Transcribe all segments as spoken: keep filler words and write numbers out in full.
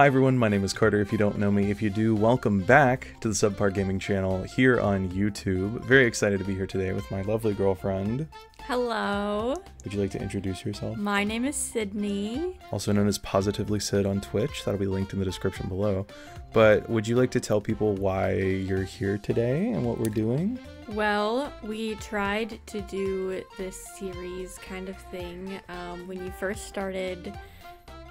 Hi everyone, my name is Carter, if you don't know me. If you do, welcome back to the Subpar Gaming channel here on YouTube. Very excited to be here today with my lovely girlfriend. Hello. Would you like to introduce yourself? My name is Sydney. Also known as PositivelySyd on Twitch. That'll be linked in the description below. But would you like to tell people why you're here today and what we're doing? Well, we tried to do this series kind of thing um, when you first started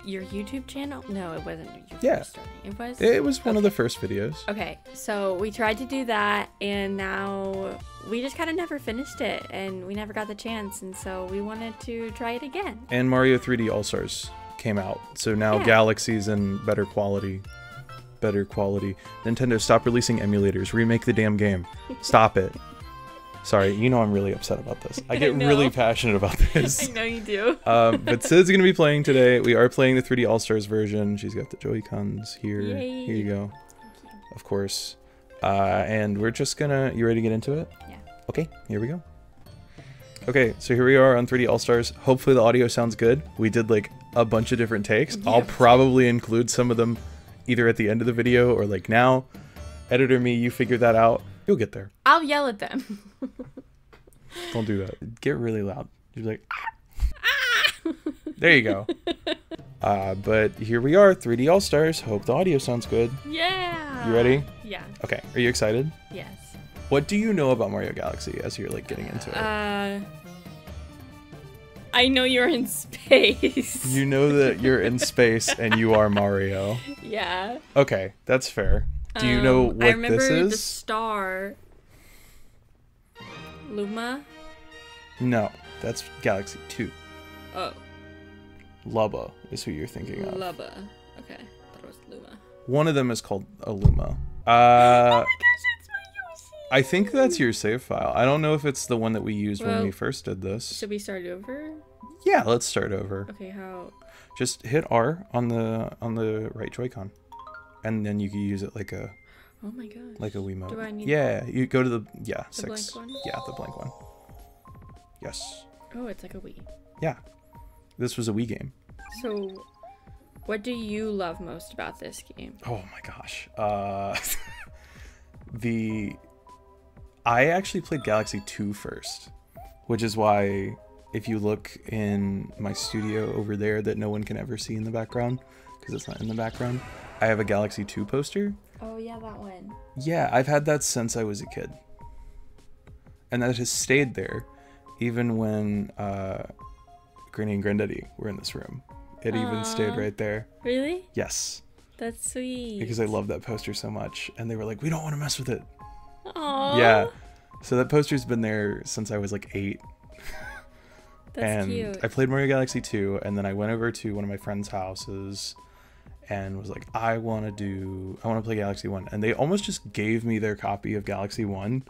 your YouTube channel? No, it wasn't your yeah. first starting. It was? It was one okay. of the first videos. Okay, so we tried to do that, and now we just kind of never finished it, and we never got the chance, and so we wanted to try it again. And Mario three D All-Stars came out, so now yeah. Galaxy's in better quality. Better quality. Nintendo, stop releasing emulators. Remake the damn game. Stop it. Sorry, you know I'm really upset about this. I get I really passionate about this. I know you do. um, but Sid's going to be playing today. We are playing the three D All-Stars version. She's got the Joy-Cons here. Yay. Here you go. Thank you. Of course. Uh, and we're just going to... You ready to get into it? Yeah. Okay, here we go. Okay, so here we are on three D All-Stars. Hopefully the audio sounds good. We did like a bunch of different takes. Yeah. I'll probably include some of them either at the end of the video or like now. Editor me, you figure that out. You'll get there. I'll yell at them. Don't do that. Get really loud. You're like, ah! There you go. Uh, but here we are, three D All-Stars. Hope the audio sounds good. Yeah. You ready? Yeah. Okay. Are you excited? Yes. What do you know about Mario Galaxy as you're like getting into it? Uh, I know you're in space. You know that you're in space and you are Mario. Yeah. Okay, that's fair. Do you know what this is? I remember the star. Luma? No, that's Galaxy two. Oh. Lubba is who you're thinking of. Lubba. Okay. I thought it was Luma. One of them is called a Luma. Uh, oh my gosh, it's my Yoshi! I think that's your save file. I don't know if it's the one that we used well, when we first did this. Should we start over? Yeah, let's start over. Okay, how? Just hit R on the on the right Joy-Con. And then you can use it like a, oh my gosh, like a Wiimote. Do I need yeah, that? You go to the yeah the six. Blank one? Yeah, the blank one. Yes. Oh, it's like a Wii. Yeah, this was a Wii game. So, what do you love most about this game? Oh my gosh, uh, the I actually played Galaxy two first, which is why if you look in my studio over there that no one can ever see in the background because it's not in the background. I have a Galaxy two poster. Oh yeah, that one. Yeah, I've had that since I was a kid. And that has stayed there, even when uh, Granny and Granddaddy were in this room. It Aww. Even stayed right there. Really? Yes. That's sweet. Because I love that poster so much. And they were like, we don't want to mess with it. Aww. Yeah. So that poster's been there since I was like eight. That's and cute. I played Mario Galaxy two, and then I went over to one of my friends' houses and was like, I want to do, I want to play Galaxy one. And they almost just gave me their copy of Galaxy one.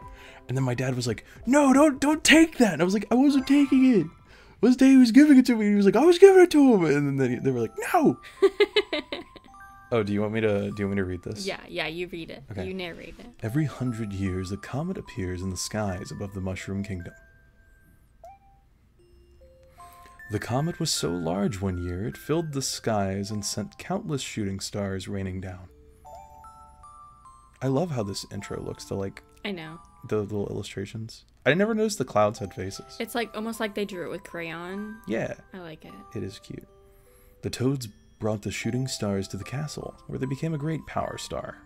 And then my dad was like, no, don't, don't take that. And I was like, I wasn't taking it. This day he was giving it to me. And he was like, I was giving it to him. And then they were like, no. Oh, do you want me to, do you want me to read this? Yeah, yeah, you read it. Okay. You narrate it. Every hundred years, a comet appears in the skies above the Mushroom Kingdom. The comet was so large one year, it filled the skies and sent countless shooting stars raining down. I love how this intro looks to like... I know. The little illustrations. I never noticed the clouds had faces. It's like almost like they drew it with crayon. Yeah. I like it. It is cute. The toads brought the shooting stars to the castle, where they became a great power star.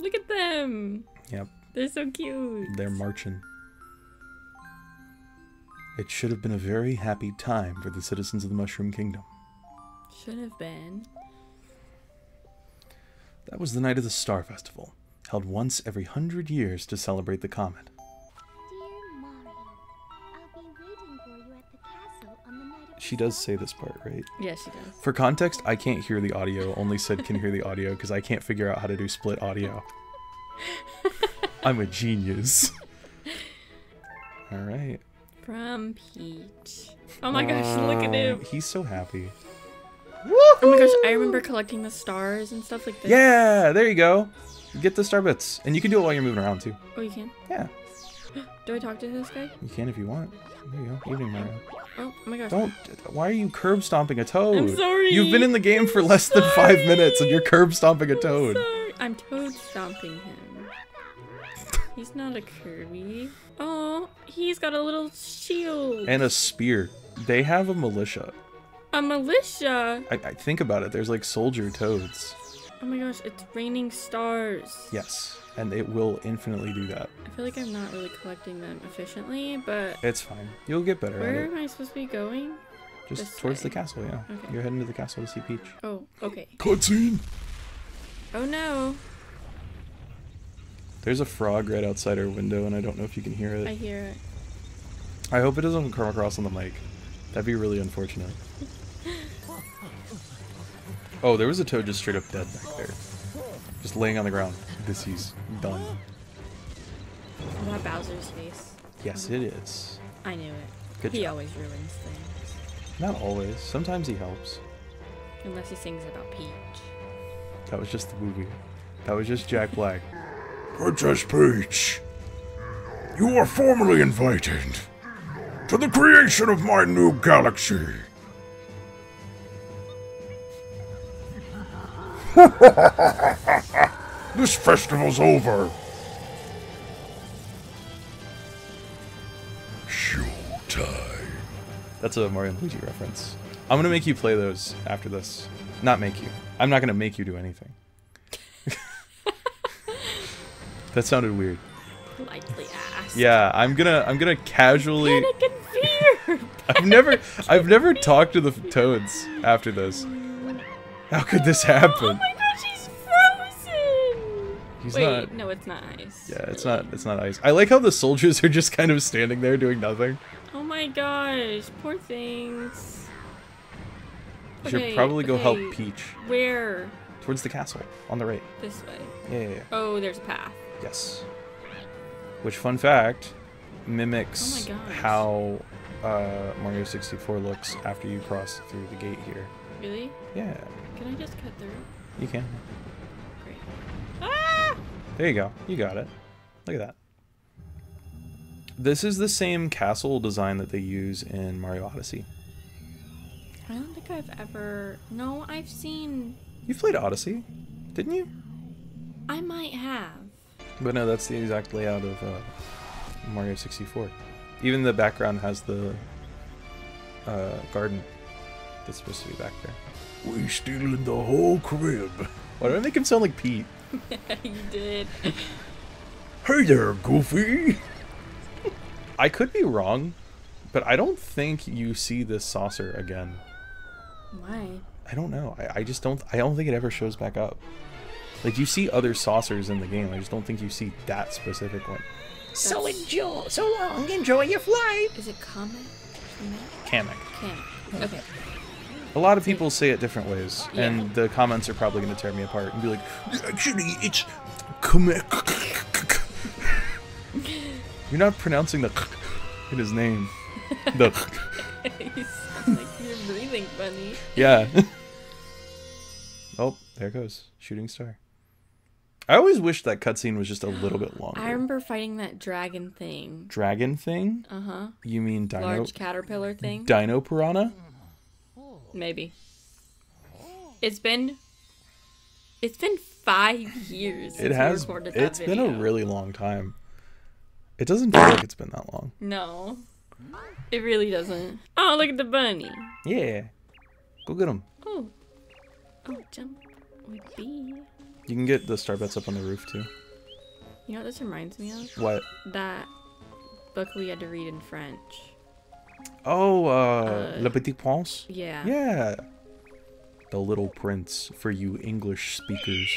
Look at them! Yep. They're so cute. They're marching. It should have been a very happy time for the citizens of the Mushroom Kingdom. Should have been. That was the night of the Star Festival, held once every hundred years to celebrate the comet. Dear Mario, I'll be waiting for you at the castle on the night of She does say this part, right? Yes, yeah, she does. For context, I can't hear the audio. Only Sid can hear the audio because I can't figure out how to do split audio. I'm a genius. All right. From Peach. Oh my gosh, um, look at him. He's so happy. Woo-hoo! Oh my gosh, I remember collecting the stars and stuff like this. Yeah, there you go. Get the star bits. And you can do it while you're moving around too. Oh, you can? Yeah. Do I talk to this guy? You can if you want. There you go. Evening, Mario. Oh, oh my gosh. Don't. Why are you curb stomping a toad? I'm sorry. You've been in the game for less than five minutes and you're curb stomping a toad. I'm sorry. I'm toad stomping him. He's not a Kirby. Oh, he's got a little shield. And a spear. They have a militia. A militia? I, I think about it. There's like soldier toads. Oh my gosh, it's raining stars. Yes, and it will infinitely do that. I feel like I'm not really collecting them efficiently, but... It's fine. You'll get better at it. Where am I supposed to be going? Just towards the castle, yeah. Okay. You're heading to the castle to see Peach. Oh, okay. Cutscene! Oh no. There's a frog right outside our window, and I don't know if you can hear it. I hear it. I hope it doesn't come across on the mic. That'd be really unfortunate. Oh, there was a toad just straight up dead back there. Just laying on the ground. This is done. Is that Bowser's face? Yes, it is. I knew it. Good he job. Always ruins things. Not always. Sometimes he helps. Unless he sings about Peach. That was just the movie. That was just Jack Black. Princess Peach, you are formally invited to the creation of my new galaxy. This festival's over. Showtime. That's a Mario and Luigi reference. I'm gonna make you play those after this. Not make you. I'm not gonna make you do anything. That sounded weird. Politely asked. Yeah, I'm gonna I'm gonna casually. Panic and fear. I've never I've never talked to the toads after this. How could this happen? Oh my gosh, he's frozen! He's Wait, not... no, it's not ice. Yeah, it's not it's not ice. I like how the soldiers are just kind of standing there doing nothing. Oh my gosh, poor things. You okay, should probably go okay. help Peach. Where? Towards the castle, on the right. This way? Yeah, yeah, yeah. Oh, there's a path. Yes. Which, fun fact, mimics oh how uh, Mario sixty-four looks after you cross through the gate here. Really? Yeah. Can I just cut through? You can. Great. Ah! There you go. You got it. Look at that. This is the same castle design that they use in Mario Odyssey. I don't think I've ever... No, I've seen... You've played Odyssey, didn't you? I might have. But no, that's the exact layout of uh, Mario sixty-four. Even the background has the uh, garden. That's supposed to be back there. We stealing the whole crib. Why did I make him sound like Pete? You did. Hey there, Goofy. I could be wrong, but I don't think you see this saucer again. Why? I don't know. I, I just don't. I don't think it ever shows back up. Like you see other saucers in the game. I just don't think you see that specific one. That's... So enjoy. So long. Enjoy your flight. Is it Kamek? Kamek. Kamek. Okay. A lot of people say it different ways, yeah. And the comments are probably going to tear me apart and be like, actually, it's Kamek. You're not pronouncing the in his name. The. He sounds like you're breathing funny. Yeah. Oh, there it goes. Shooting star. I always wish that cutscene was just a little bit longer. I remember fighting that dragon thing. Dragon thing? Uh-huh. You mean dino... Large caterpillar thing? Dino Piranha? Maybe. It's been... It's been five years since it has, we recorded that It's video. Been a really long time. It doesn't feel like it's been that long. No. It really doesn't. Oh, look at the bunny. Yeah. Go get him. Oh. Oh, jump with B. You can get the star bets up on the roof, too. You know what this reminds me of? What? That book we had to read in French. Oh, uh, uh, Le Petit Prince? Yeah. Yeah. The Little Prince for you English speakers.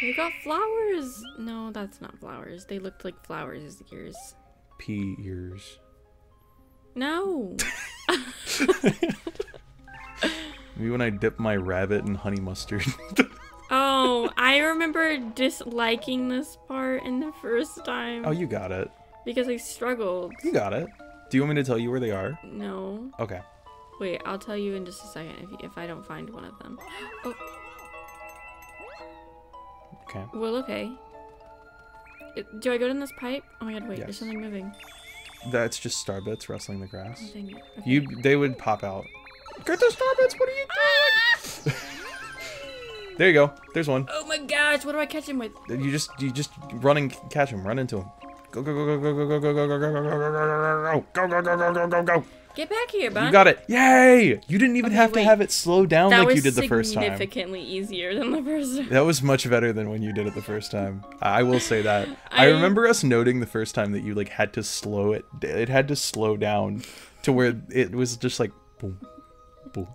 They got flowers. No, that's not flowers. They looked like flowers' ears. Pea ears. No. Maybe when I dip my rabbit in honey mustard. Oh, I remember disliking this part in the first time. Oh, you got it. Because I struggled. You got it. Do you want me to tell you where they are? No. Okay. Wait, I'll tell you in just a second if, if I don't find one of them. Oh. Okay. Well, okay. It, do I go down this pipe? Oh my god, wait, yes. There's something moving. That's just starbits rustling the grass. Oh, dang it. Okay. You, they would pop out. Get the starbits, what are you doing? Ah! There you go, there's one. Oh my gosh, what do I catch him with? You just, you just run and catch him, run into him. Go, go, go, go, go, go, go, go, go, go, go, go, go, go, go, go, go, go, go. Get back here, bud. You got it. Yay! You didn't even okay, have wait. to have it slow down that like you did the first time. That was significantly easier than the first time. That was much better than when you did it the first time. I will say that. I, I remember us noting the first time that you like had to slow it. It had to slow down to where it was just like boom, boom,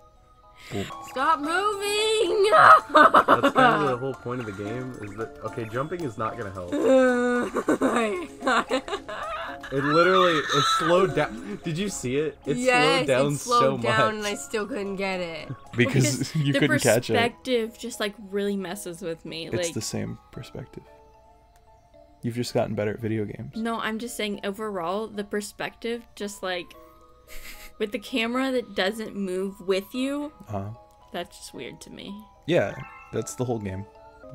boom. Stop moving! That's kind of the whole point of the game is that, okay, jumping is not going to help. It literally, it slowed down. Did you see it? It yes, slowed down it slowed so down much. And I still couldn't get it. Because, because you couldn't catch it. The perspective just like really messes with me. It's like, the same perspective. You've just gotten better at video games. No, I'm just saying overall, the perspective just like, with the camera that doesn't move with you, uh-huh. That's just weird to me. Yeah, that's the whole game.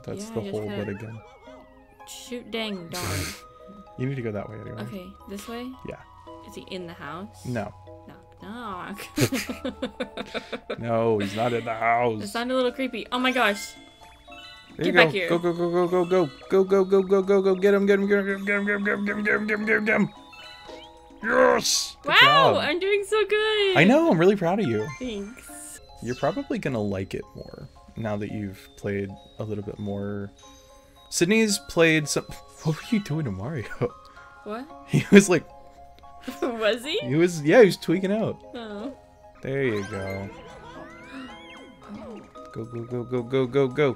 That's yeah, the whole what again. Shoot dang darn. You need to go that way anyway. Okay, this way? Yeah. Is he in the house? No. Knock, knock. No, he's not in the house. It sounded a little creepy. Oh my gosh. There get you go. Back here. Go, go, go, go, go, go. Go, go, go, go, go, go. Get him, get him, get him, get him, get him, get him, get him, get him, get him, get him, get him. Yes! Good wow, job. I'm doing so good. I know, I'm really proud of you. Thanks. You're probably going to like it more now that you've played a little bit more. Sydney's played some. What were you doing to Mario? What? He was like. Was he? He was. Yeah, he was tweaking out. Oh. There you go. Go go go go go go go.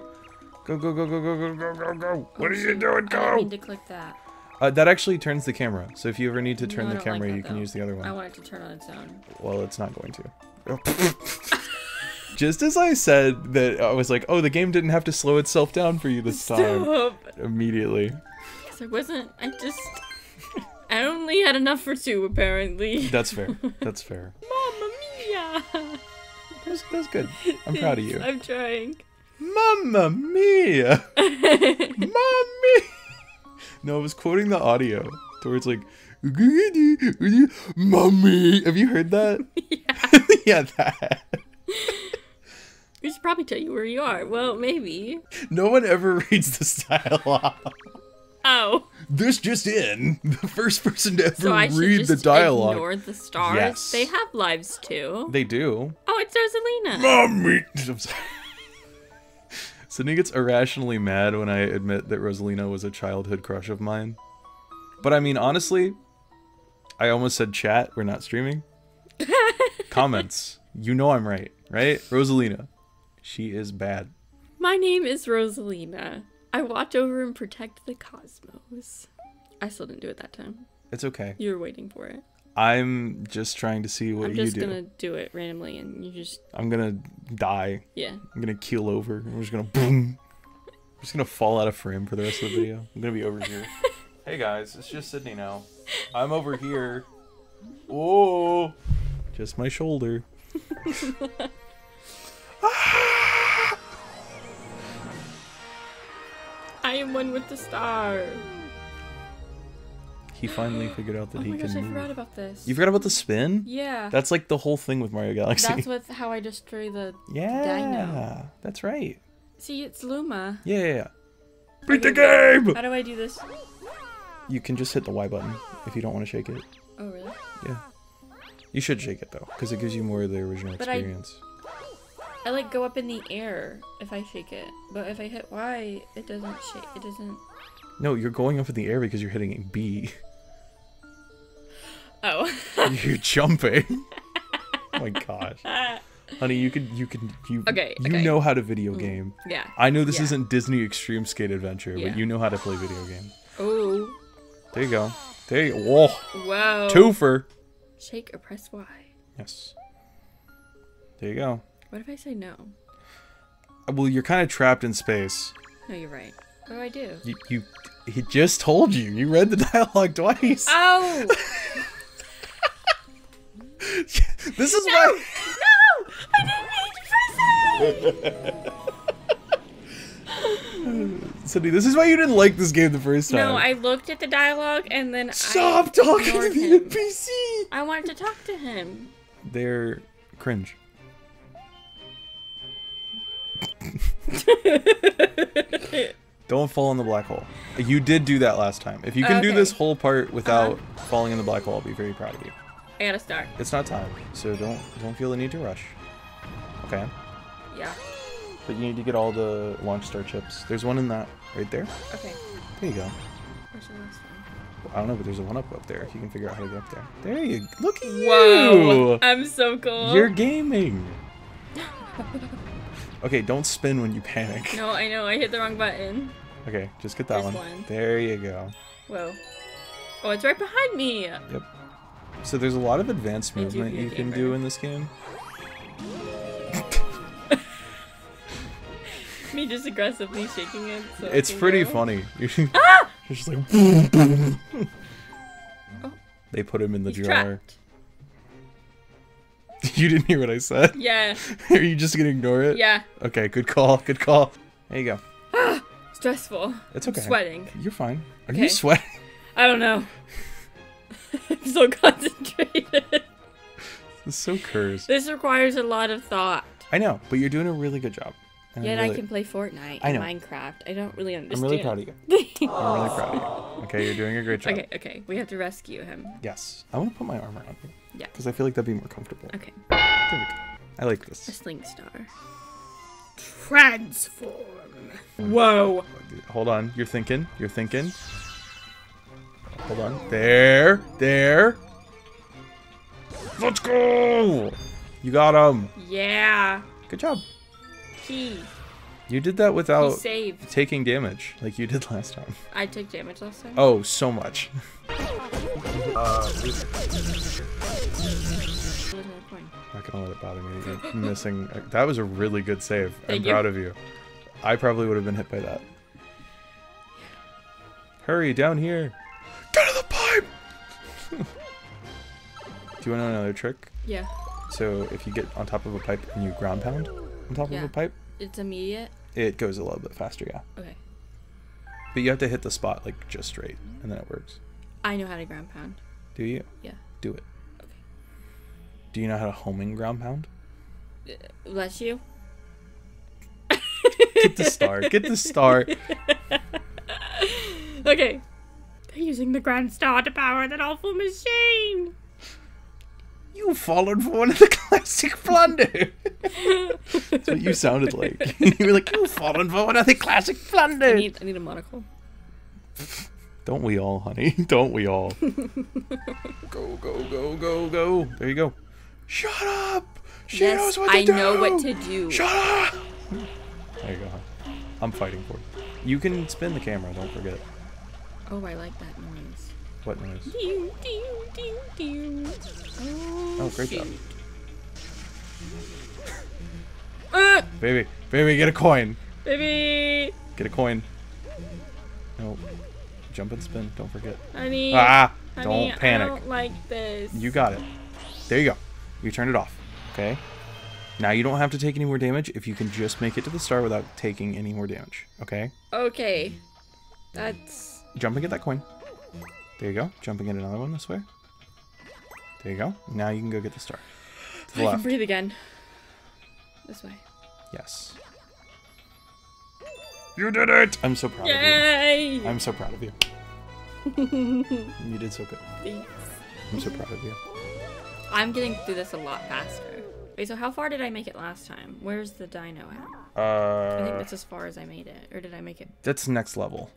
Go go go go go go go go go. What are you doing? Go. I need to click that. Uh, that actually turns the camera. So if you ever need to turn no, the camera, like you can though. use the other one. I want it to turn on its own. Well, it's not going to. Just as I said that, I was like, oh, the game didn't have to slow itself down for you this Stop. time. Immediately. Yes, I wasn't. I just... I only had enough for two, apparently. That's fair. That's fair. Mamma mia! That's, that's good. I'm proud of you. I'm trying. Mamma mia! Mommy! No, I was quoting the audio towards like... Mommy! Have you heard that? Yeah. Yeah, that. We should probably tell you where you are. Well, maybe. No one ever reads the style off. Oh. This just in. The first person to ever so I read just the dialogue. Ignore the stars. Yes. They have lives too. They do. Oh, it's Rosalina. Mommy. I'm sorry. Sydney gets irrationally mad when I admit that Rosalina was a childhood crush of mine. But I mean, honestly, I almost said chat. We're not streaming. Comments. You know I'm right, right? Rosalina. She is bad. My name is Rosalina. I watch over and protect the cosmos. I still didn't do it that time. It's okay. You were waiting for it. I'm just trying to see what you do. I'm just going to do it randomly and you just... I'm going to die. Yeah. I'm going to keel over. I'm just going to boom. I'm just going to fall out of frame for the rest of the video. I'm going to be over here. Hey guys, it's just Sydney now. I'm over here. Oh, just my shoulder. I am one with the star. He finally figured out that oh he gosh, can. Oh my gosh, I forgot about this. You forgot about the spin? Yeah. That's like the whole thing with Mario Galaxy. That's with how I destroy the yeah, dino. That's right. See, it's Luma. Yeah. yeah, yeah. Beat okay, the game! How do I do this? You can just hit the Y button if you don't want to shake it. Oh, really? Yeah. You should shake it though, because it gives you more of the original but experience. I... I like go up in the air if I shake it, but if I hit Y, it doesn't shake. It doesn't. No, you're going up in the air because you're hitting B. Oh. You're jumping. Oh my gosh, honey, you could, you could, you. Okay. You okay. know how to video game. Mm. Yeah. I know this yeah. isn't Disney Extreme Skate Adventure, yeah. but you know how to play video game. Ooh. There you go. There you. Whoa. Whoa. Twofer. Shake or press Y. Yes. There you go. What if I say no? Well, you're kind of trapped in space. No, you're right. What do I do? You, you he just told you. You read the dialogue twice. Oh! This is no! why. No! I didn't mean to press it! Sydney, this is why you didn't like this game the first time. No, I looked at the dialogue and then Stop I talking to the him. N P C! I wanted to talk to him. They're cringe. Don't fall in the black hole. You did do that last time. If you can okay. do this whole part without uh-huh. falling in the black hole, I'll be very proud of you. I gotta start. It's not time, so don't don't feel the need to rush. Okay. Yeah. But you need to get all the launch star chips. There's one in that right there. Okay. There you go. Where's the last one? I don't know, but there's a one up up there. If you can figure out how to get up there. There you go. Look at you. Whoa! I'm so cool. You're gaming. Okay, don't spin when you panic. No, I know. I hit the wrong button. Okay, just get that one. one. There you go. Whoa. Oh, it's right behind me. Yep. So there's a lot of advanced movement you can do in this game. Me just aggressively shaking it. So it's pretty funny. Ah! You're just like... Boom, boom. Oh. They put him in the He's jar. Trapped. You didn't hear what I said? Yeah. Are you just gonna ignore it? Yeah. Okay, good call, good call. There you go. Ah, stressful. It's okay. I'm sweating. You're fine. Are okay. you sweating? I don't know. I'm so concentrated. It's so cursed. This requires a lot of thought. I know, but you're doing a really good job. And Yet really... I can play Fortnite and Minecraft. I don't really understand. I'm really proud of you. I'm really proud of you. Okay, you're doing a great job. Okay, okay. We have to rescue him. Yes. I want to put my armor on you. Yeah. Because I feel like that'd be more comfortable. Okay. There we go. I like this. A sling star. Transform. Whoa. Hold on. You're thinking. You're thinking. Hold on. There. There. Let's go. You got him. Yeah. Good job. He. You did that without taking damage, like you did last time. I took damage last time. Oh, so much. uh, not gonna let it bother me again. Missing. That was a really good save. Thank I'm you. proud of you. I probably would have been hit by that. Hurry down here. Get out of the pipe. Do you want to know another trick? Yeah. So if you get on top of a pipe and you ground pound. On top yeah. of a pipe? It's immediate? It goes a little bit faster, yeah. Okay. But you have to hit the spot, like, just straight, and then it works. I know how to ground pound. Do you? Yeah. Do it. Okay. Do you know how to homing ground pound? Uh, bless you. Get the star. Get the star. Okay. They're using the grand star to power that awful machine. You've fallen for one of the classic plunder. That's what you sounded like. And you were like, you've fallen for one of the classic plunder. I need, I need a monocle. Don't we all, honey? Don't we all? Go, go, go, go, go. There you go. Shut up. She yes, knows what to I do. I know what to do. Shut up. There you go. I'm fighting for it. You can spin the camera. Don't forget. Oh, I like that noise. What noise? Ding, ding, ding, ding. Oh, oh, great shoot. job. Uh, baby, baby, get a coin. Baby. Get a coin. No. Jump and spin. Don't forget. Honey. Ah, honey, don't panic. I don't like this. You got it. There you go. You turned it off. Okay. Now you don't have to take any more damage if you can just make it to the star without taking any more damage. Okay? Okay. That's... Jump and get that coin. There you go. Jumping in another one this way. There you go. Now you can go get the star. To the I left. can breathe again. This way. Yes. You did it! I'm so proud Yay! of you. I'm so proud of you. You did so good. Thanks. I'm so proud of you. I'm getting through this a lot faster. Wait, so how far did I make it last time? Where's the dino at? Uh, I think that's as far as I made it. Or did I make it? That's next level.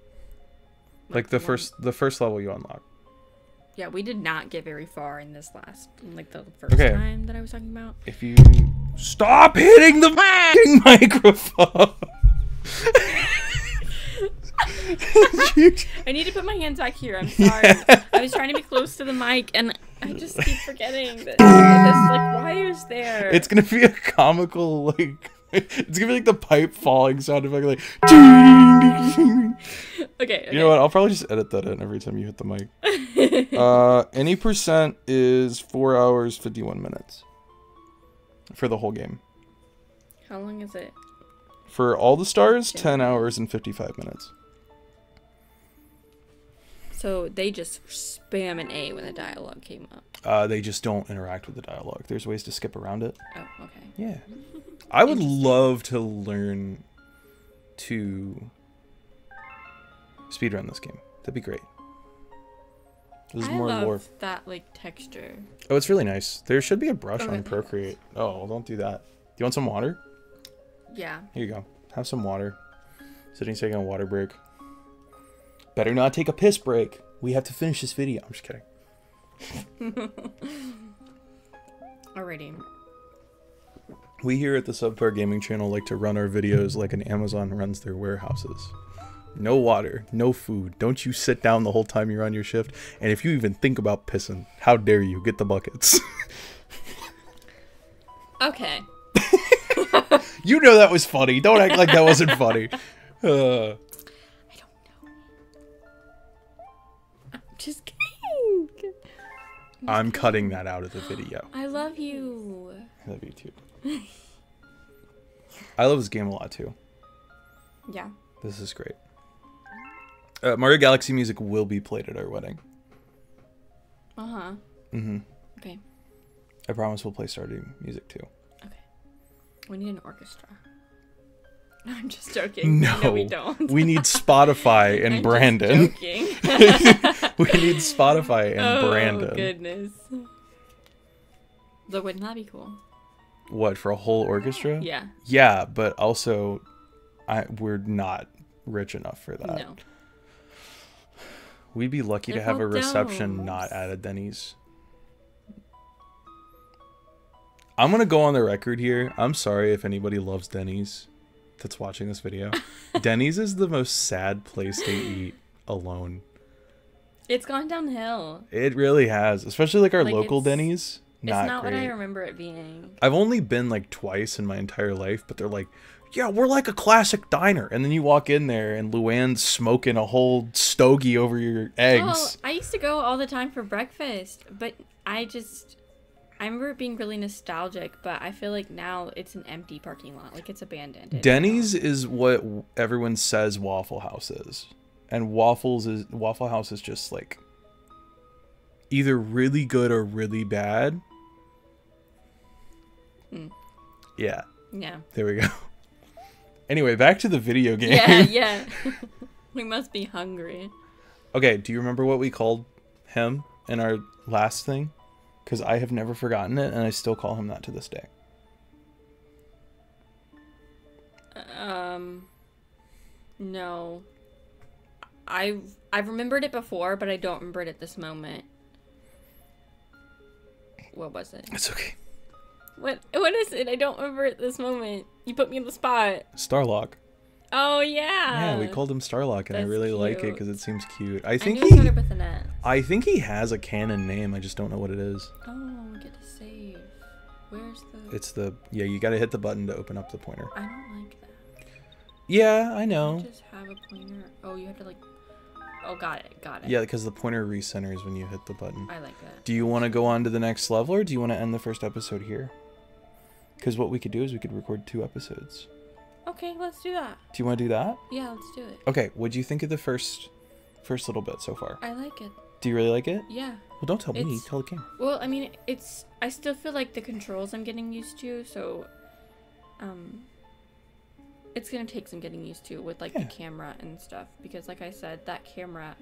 Like, like the one. first the first level you unlock. Yeah, we did not get very far in this last, like the first okay. time that I was talking about. If you stop hitting the microphone. I need to put my hands back here. I'm sorry. Yeah. I was trying to be close to the mic, and I just keep forgetting that there's like wires there. It's gonna be a comical like. It's gonna be like the pipe falling sound effect, like. Okay, okay. You know what? I'll probably just edit that in every time you hit the mic. uh, any percent is four hours fifty-one minutes for the whole game. How long is it? For all the stars, ten hours and fifty-five minutes. So they just spam an A when the dialogue came up. Uh, they just don't interact with the dialogue. There's ways to skip around it. Oh, okay. Yeah. I would love to learn to speedrun this game. That'd be great. There's I more love lore. That, like, texture. Oh, it's really nice. There should be a brush oh, on Procreate. Oh, well, don't do that. Do you want some water? Yeah. Here you go. Have some water. Sydney's taking a water break. Better not take a piss break. We have to finish this video. I'm just kidding. Alrighty. We here at the Subpar Gaming channel like to run our videos like an Amazon runs their warehouses. No water, no food. Don't you sit down the whole time you're on your shift. And if you even think about pissing, how dare you? Get the buckets. Okay. You know that was funny. Don't act like that wasn't funny. Uh. I don't know. I'm just kidding. I'm, I'm just cutting kidding. that out of the video. I love you. I love you too. I love this game a lot too. Yeah. This is great. Uh, Mario Galaxy music will be played at our wedding. Uh-huh. Mm-hmm. Okay. I promise we'll play Stardew music too. Okay. We need an orchestra. No, I'm just joking. No, no we don't. We need Spotify and I'm Brandon. Just joking. We need Spotify and oh, Brandon. Oh, goodness. Though, wouldn't that be cool? What, for a whole orchestra? Yeah. Yeah, but also... I, we're not rich enough for that. No. We'd be lucky to have a reception not at a Denny's. I'm going to go on the record here. I'm sorry if anybody loves Denny's that's watching this video. Denny's is the most sad place to eat alone. It's gone downhill. It really has. Especially like our like local Denny's. Not it's not great. What I remember it being. I've only been like twice in my entire life, but they're like, yeah, we're like a classic diner. And then you walk in there and Luann's smoking a whole stogie over your eggs. Oh, I used to go all the time for breakfast, but I just, I remember it being really nostalgic, but I feel like now it's an empty parking lot. Like it's abandoned. Denny's is what everyone says Waffle House is. And Waffles is, Waffle House is just like either really good or really bad. Hmm. Yeah. Yeah. There we go. Anyway, back to the video game. Yeah, yeah. We must be hungry. Okay, do you remember what we called him in our last thing? Because I have never forgotten it, and I still call him that to this day. Um, no. I've, I've remembered it before, but I don't remember it at this moment. What was it? It's okay. What what is it? I don't remember at this moment. You put me in the spot. Starlock. Oh yeah. Yeah, we called him Starlock, and That's I really cute. like it because it seems cute. I think I knew he. Started with an S. I think he has a canon name. I just don't know what it is. Oh, get to save. Where's the? It's the yeah. You got to hit the button to open up the pointer. I don't like that. Yeah, I know. You just have a pointer. Oh, you have to like. Oh, got it, got it. Yeah, because the pointer recenters when you hit the button. I like that. Do you want to go on to the next level, or do you want to end the first episode here? Because what we could do is we could record two episodes. Okay, let's do that. Do you want to do that? Yeah, let's do it. Okay, what do you think of the first first little bit so far? I like it. Do you really like it? Yeah. Well, don't tell it's, me. Tell the camera. Well, I mean, it's... I still feel like the controls I'm getting used to, so... um, it's going to take some getting used to with, like, yeah. the camera and stuff. Because, like I said, that camera...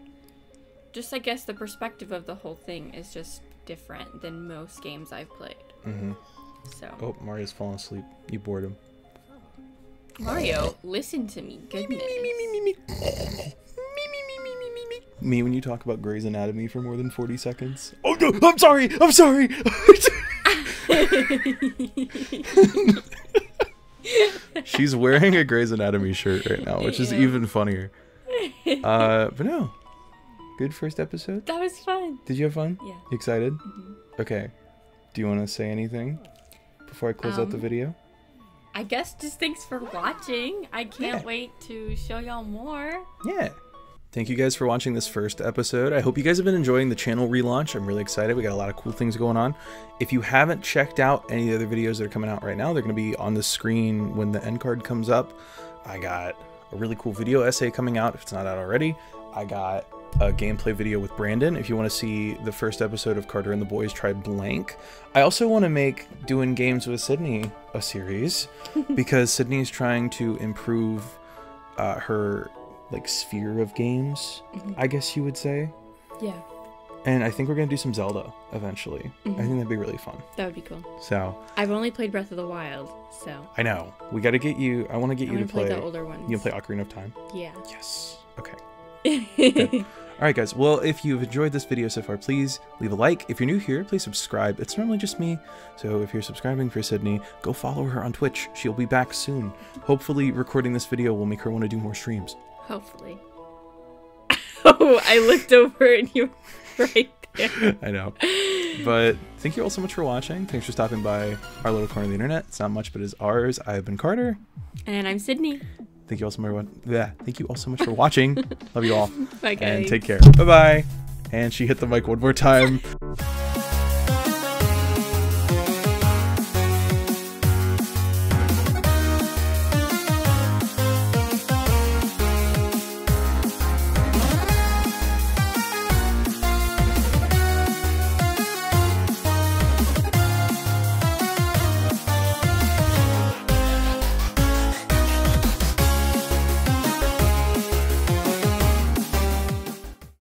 Just, I guess, the perspective of the whole thing is just different than most games I've played. Mm-hmm. So. Oh, Mario's falling asleep. You bored him. Mario, listen to me. Goodness. Me, me, me, me, me, me. Me, me, me, me, me, me. Me when you talk about Grey's Anatomy for more than forty seconds. Oh, no, I'm sorry. I'm sorry. She's wearing a Grey's Anatomy shirt right now, which is yeah. even funnier. Uh, but no. Good first episode. That was fun. Did you have fun? Yeah. You excited? Mm-hmm. Okay. Do you want to say anything before I close um, out the video? I guess just thanks for watching. I can't yeah. wait to show y'all more. Yeah. Thank you guys for watching this first episode. I hope you guys have been enjoying the channel relaunch. I'm really excited. We got a lot of cool things going on. If you haven't checked out any of the other videos that are coming out right now, they're going to be on the screen when the end card comes up. I got a really cool video essay coming out if it's not out already. I got a gameplay video with Brandon. If you want to see the first episode of Carter and the Boys, try blank. I also want to make Doing Games with Sydney a series because Sydney's trying to improve uh, her like sphere of games, mm-hmm. I guess you would say. Yeah. And I think we're going to do some Zelda eventually. Mm-hmm. I think that'd be really fun. That would be cool. So I've only played Breath of the Wild, so. I know. We got to get you. I want to get I you to play, play the older ones. You can play Ocarina of Time? Yeah. Yes. Okay. Good. All right, guys. Well, if you've enjoyed this video so far, please leave a like. If you're new here, please subscribe. It's normally just me. So if you're subscribing for Sydney, go follow her on Twitch. She'll be back soon. Hopefully, recording this video will make her want to do more streams. Hopefully. Oh, I looked over and you were right there. I know. But thank you all so much for watching. Thanks for stopping by our little corner of the internet. It's not much, but it's ours. I've been Carter. And I'm Sydney. Thank you all so much. Yeah, thank you all so much for watching. Love you all. Bye, guys. And take care. Bye-bye. And she hit the mic one more time.